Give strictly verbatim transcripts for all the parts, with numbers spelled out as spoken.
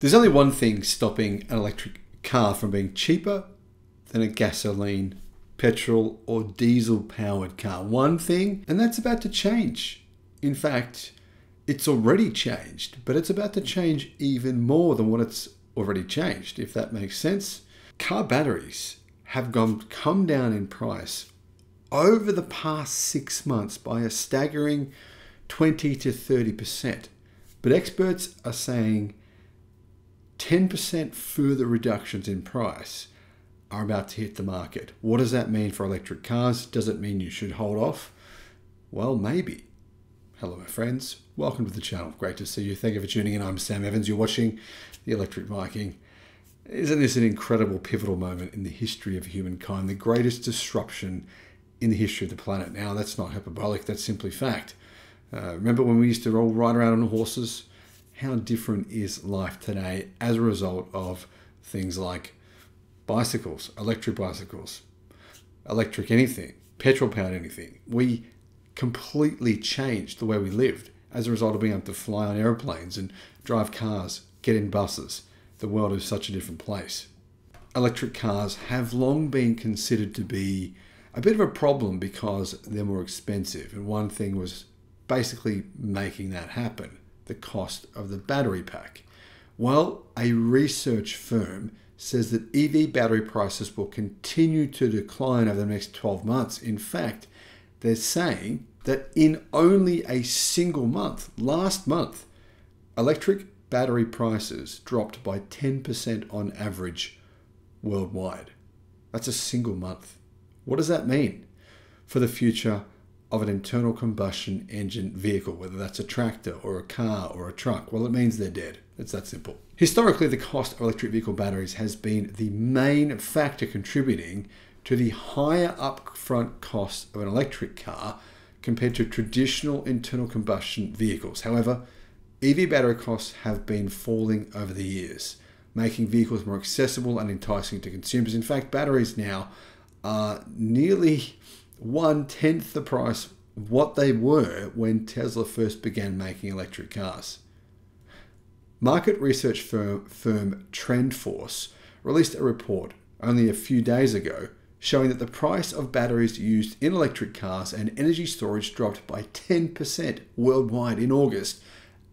There's only one thing stopping an electric car from being cheaper than a gasoline, petrol or diesel powered car. One thing, and that's about to change. In fact, it's already changed, but it's about to change even more than what it's already changed, if that makes sense. Car batteries have gone, come down in price over the past six months by a staggering twenty to thirty percent. But experts are saying ten percent further reductions in price are about to hit the market. What does that mean for electric cars? Does it mean you should hold off? Well, maybe. Hello, my friends. Welcome to the channel. Great to see you. Thank you for tuning in. I'm Sam Evans. You're watching The Electric Viking. Isn't this an incredible pivotal moment in the history of humankind? The greatest disruption in the history of the planet. Now, that's not hyperbolic. That's simply fact. Uh, remember when we used to all ride around on horses? How different is life today as a result of things like bicycles, electric bicycles, electric anything, petrol powered anything. We completely changed the way we lived as a result of being able to fly on airplanes and drive cars, get in buses. The world is such a different place. Electric cars have long been considered to be a bit of a problem because they're more expensive. And one thing was basically making that happen, the cost of the battery pack. Well, a research firm says that E V battery prices will continue to decline over the next twelve months. In fact, they're saying that in only a single month, last month, electric battery prices dropped by ten percent on average worldwide. That's a single month. What does that mean for the future of an internal combustion engine vehicle, whether that's a tractor or a car or a truck? Well, it means they're dead. It's that simple. Historically, the cost of electric vehicle batteries has been the main factor contributing to the higher upfront cost of an electric car compared to traditional internal combustion vehicles. However, E V battery costs have been falling over the years, making vehicles more accessible and enticing to consumers. In fact, batteries now are nearly one-tenth the price of what they were when Tesla first began making electric cars. Market research firm, firm TrendForce released a report only a few days ago showing that the price of batteries used in electric cars and energy storage dropped by ten percent worldwide in August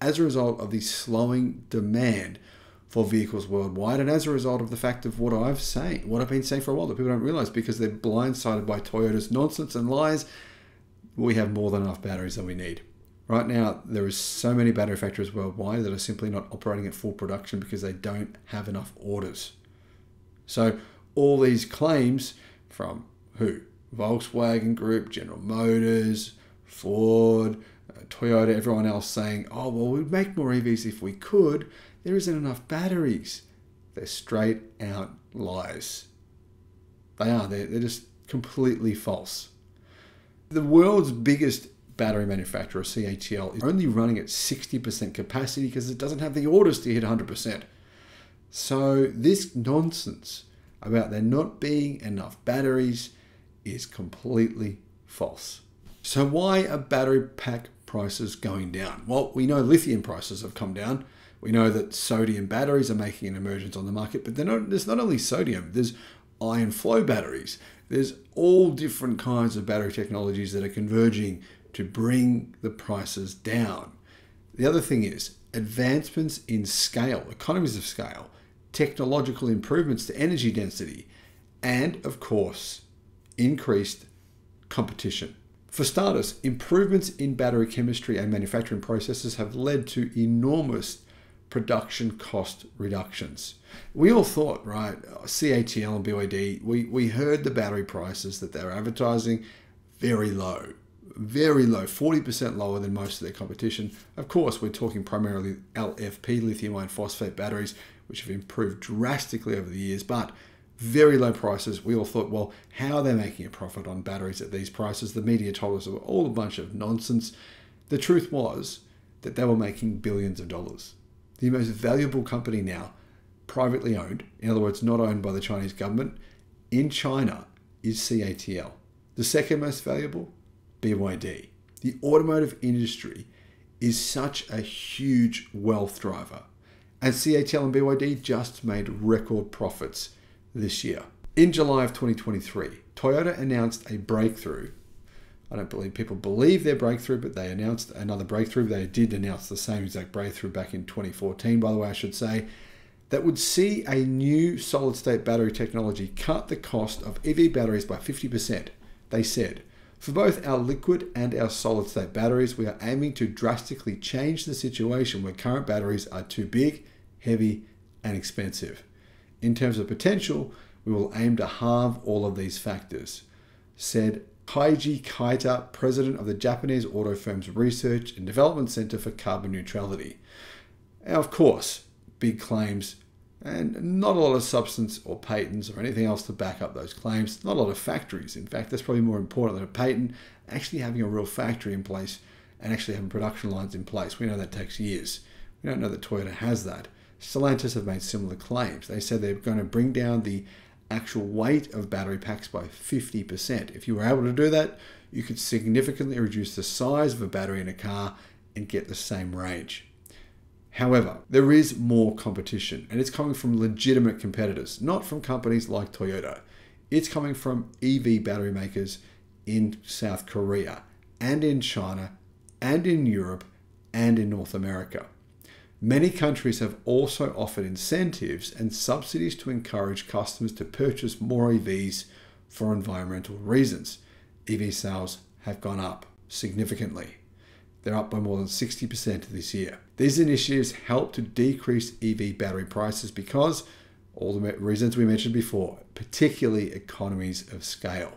as a result of the slowing demand for vehicles worldwide, and as a result of the fact of what I've saying, what I've been saying for a while that people don't realize because they're blindsided by Toyota's nonsense and lies. We have more than enough batteries that we need. Right now, there is so many battery factories worldwide that are simply not operating at full production because they don't have enough orders. So all these claims from who? Volkswagen Group, General Motors, Ford, Toyota, everyone else saying, oh, well, we'd make more E Vs if we could. There isn't enough batteries. They're straight out lies. They are. They're, they're just completely false. The world's biggest battery manufacturer, C A T L, is only running at sixty percent capacity because it doesn't have the orders to hit one hundred percent. So this nonsense about there not being enough batteries is completely false. So why are battery pack prices going down? Well, we know lithium prices have come down. We know that sodium batteries are making an emergence on the market, but they're not, there's not only sodium, there's iron flow batteries. There's all different kinds of battery technologies that are converging to bring the prices down. The other thing is advancements in scale, economies of scale, technological improvements to energy density, and of course, increased competition. For starters, improvements in battery chemistry and manufacturing processes have led to enormous production cost reductions. We all thought, right, C A T L and B Y D, we, we heard the battery prices that they were advertising very low, very low, forty percent lower than most of their competition. Of course, we're talking primarily L F P, lithium iron phosphate batteries, which have improved drastically over the years, but very low prices. We all thought, well, how are they making a profit on batteries at these prices? The media told us it was all a bunch of nonsense. The truth was that they were making billions of dollars. The most valuable company now, privately owned, in other words, not owned by the Chinese government, in China is C A T L. The second most valuable, B Y D. The automotive industry is such a huge wealth driver. and C A T L and B Y D just made record profits this year. In July of twenty twenty-three, Toyota announced a breakthrough. I don't believe people believe their breakthrough, but they announced another breakthrough. They did announce the same exact breakthrough back in twenty fourteen, by the way, I should say, that would see a new solid-state battery technology cut the cost of E V batteries by fifty percent. They said, for both our liquid and our solid-state batteries, we are aiming to drastically change the situation where current batteries are too big, heavy, and expensive. In terms of potential, we will aim to halve all of these factors, said Kaiji Kaita, president of the Japanese auto firm's Research and Development Center for Carbon Neutrality. Now, of course, big claims and not a lot of substance or patents or anything else to back up those claims. Not a lot of factories. In fact, that's probably more important than a patent. Actually having a real factory in place and actually having production lines in place. We know that takes years. We don't know that Toyota has that. Stellantis have made similar claims. They said they're going to bring down the actual weight of battery packs by fifty percent. If you were able to do that, you could significantly reduce the size of a battery in a car and get the same range. However, there is more competition, and it's coming from legitimate competitors, not from companies like Toyota. It's coming from E V battery makers in South Korea and in China and in Europe and in North America. Many countries have also offered incentives and subsidies to encourage customers to purchase more E Vs for environmental reasons. E V sales have gone up significantly. They're up by more than sixty percent this year. These initiatives help to decrease E V battery prices because all the reasons we mentioned before, particularly economies of scale.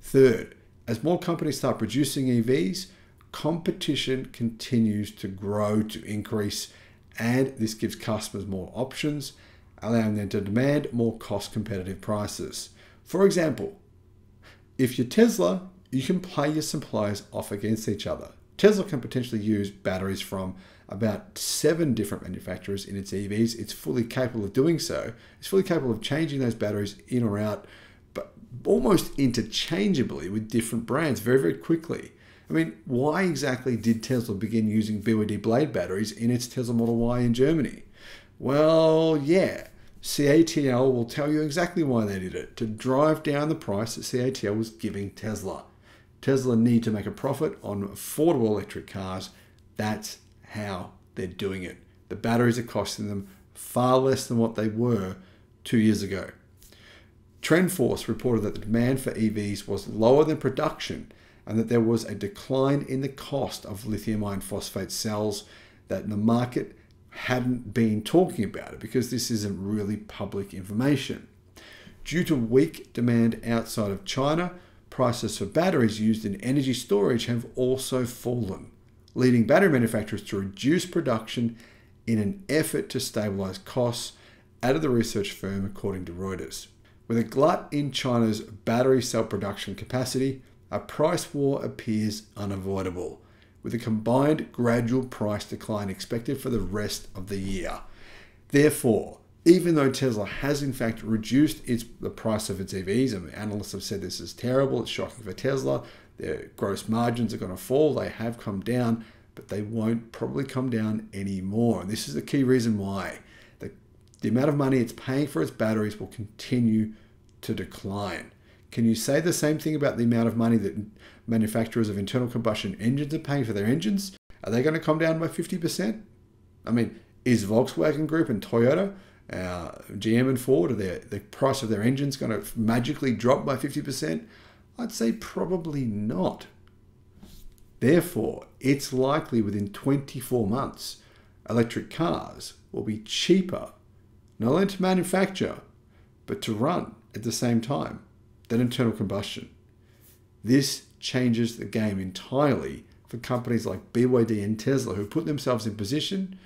Third, as more companies start producing E Vs, competition continues to grow, to increase, and this gives customers more options, allowing them to demand more cost-competitive prices. For example, if you're Tesla, you can play your suppliers off against each other. Tesla can potentially use batteries from about seven different manufacturers in its E Vs. It's fully capable of doing so. It's fully capable of changing those batteries in or out, but almost interchangeably with different brands very, very quickly. I mean, why exactly did Tesla begin using B Y D Blade batteries in its Tesla Model Y in Germany? Well, yeah, C A T L will tell you exactly why they did it, to drive down the price that C A T L was giving Tesla. Tesla need to make a profit on affordable electric cars. That's how they're doing it. The batteries are costing them far less than what they were two years ago. TrendForce reported that the demand for E Vs was lower than production, and that there was a decline in the cost of lithium iron phosphate cells that the market hadn't been talking about, it because this isn't really public information. Due to weak demand outside of China, prices for batteries used in energy storage have also fallen, leading battery manufacturers to reduce production in an effort to stabilize costs, out of the research firm, according to Reuters. With a glut in China's battery cell production capacity, a price war appears unavoidable, with a combined gradual price decline expected for the rest of the year. Therefore, even though Tesla has in fact reduced its, the price of its E Vs, and analysts have said this is terrible, it's shocking for Tesla, their gross margins are going to fall, they have come down, but they won't probably come down anymore. And this is the key reason why. The, the amount of money it's paying for its batteries will continue to decline. Can you say the same thing about the amount of money that manufacturers of internal combustion engines are paying for their engines? Are they going to come down by fifty percent? I mean, is Volkswagen Group and Toyota, uh, G M and Ford, are their, the price of their engines going to magically drop by fifty percent? I'd say probably not. Therefore, it's likely within twenty-four months, electric cars will be cheaper, not only to manufacture, but to run at the same time than internal combustion. This changes the game entirely for companies like B Y D and Tesla, who put themselves in position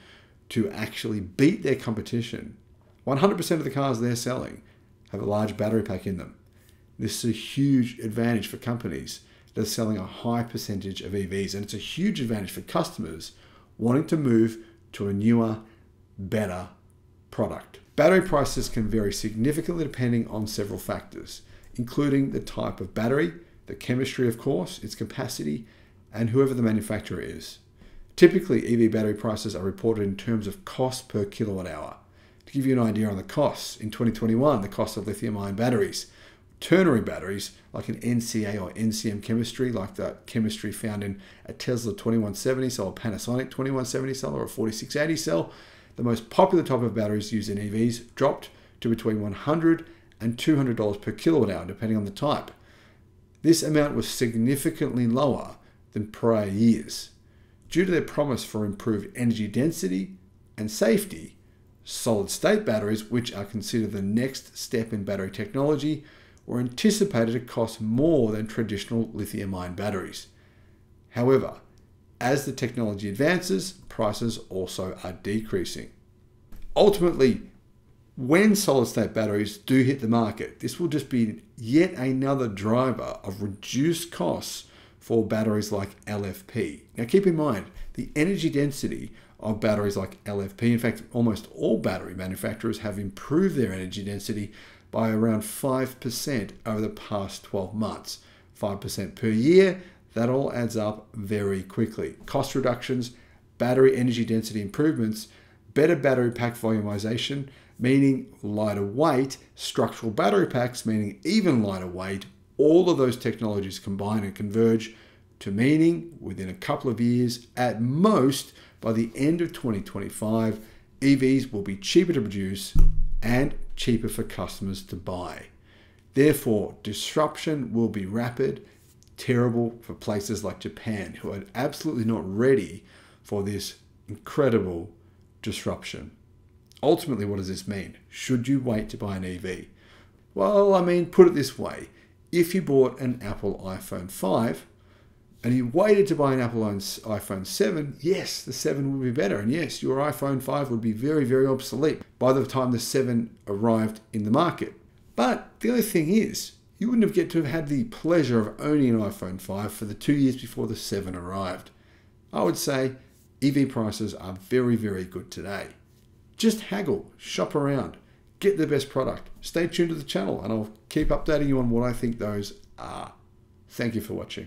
to actually beat their competition. one hundred percent of the cars they're selling have a large battery pack in them. This is a huge advantage for companies that are selling a high percentage of E Vs, and it's a huge advantage for customers wanting to move to a newer, better product. Battery prices can vary significantly depending on several factors, including the type of battery, the chemistry, of course, its capacity, and whoever the manufacturer is. Typically, E V battery prices are reported in terms of cost per kilowatt hour. To give you an idea on the costs, in twenty twenty-one, the cost of lithium-ion batteries, ternary batteries like an N C A or N C M chemistry, like the chemistry found in a Tesla twenty-one seventy cell, a Panasonic twenty-one seventy cell, or a forty-six eighty cell, the most popular type of batteries used in E Vs dropped to between one hundred and two hundred dollars per kilowatt hour, depending on the type. This amount was significantly lower than prior years. Due to their promise for improved energy density and safety, solid-state batteries, which are considered the next step in battery technology, were anticipated to cost more than traditional lithium-ion batteries. However, as the technology advances, prices also are decreasing. Ultimately, when solid-state batteries do hit the market, this will just be yet another driver of reduced costs for batteries like L F P. Now keep in mind, the energy density of batteries like L F P, in fact, almost all battery manufacturers have improved their energy density by around five percent over the past twelve months. five percent per year, that all adds up very quickly. Cost reductions, battery energy density improvements, better battery pack volumization, meaning lighter weight, structural battery packs, meaning even lighter weight, all of those technologies combine and converge to meaning within a couple of years, at most, by the end of twenty twenty-five, E Vs will be cheaper to produce and cheaper for customers to buy. Therefore, disruption will be rapid, terrible for places like Japan, who are absolutely not ready for this incredible disruption. Ultimately, what does this mean? Should you wait to buy an E V? Well, I mean, put it this way. If you bought an Apple iPhone five and you waited to buy an Apple iPhone seven, yes, the seven would be better. And yes, your iPhone five would be very, very obsolete by the time the seven arrived in the market. But the other thing is, you wouldn't have get to have had the pleasure of owning an iPhone five for the two years before the seven arrived. I would say E V prices are very, very good today. Just haggle, shop around, get the best product. Stay tuned to the channel and I'll keep updating you on what I think those are. Thank you for watching.